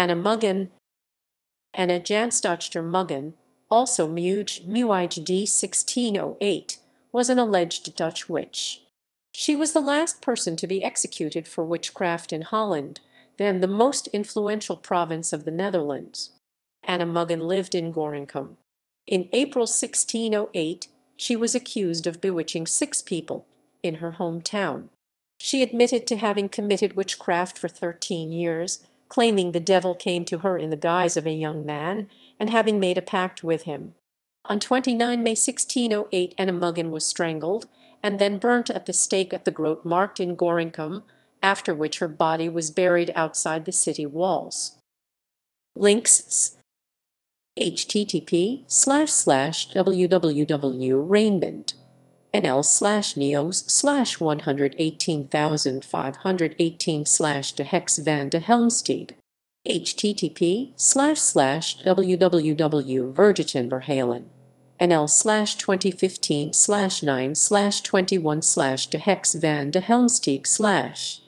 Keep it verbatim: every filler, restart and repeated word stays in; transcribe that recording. Anna Muggen, Anna Jansdochter Muggen, also Muege, Mueyge d. sixteen oh eight, was an alleged Dutch witch. She was the last person to be executed for witchcraft in Holland, then the most influential province of the Netherlands. Anna Muggen lived in Gorinchem. In April sixteen oh eight, she was accused of bewitching six people in her hometown. She admitted to having committed witchcraft for thirteen years, claiming the devil came to her in the guise of a young man and having made a pact with him. On the twenty-ninth of May sixteen oh eight, Anna Muggen was strangled and then burnt at the stake at the Grote Markt in Gorinchem, after which her body was buried outside the city walls. Links: H T T P slash slash w w w dot raymond dot n l slash neos slash one one eight five one eight slash de hex van de Helmsteed. H T T P slash slash w w w dot vergetenverhalen dot n l slash twenty fifteen slash nine slash twenty-one slash de hex van de Helmsteed slash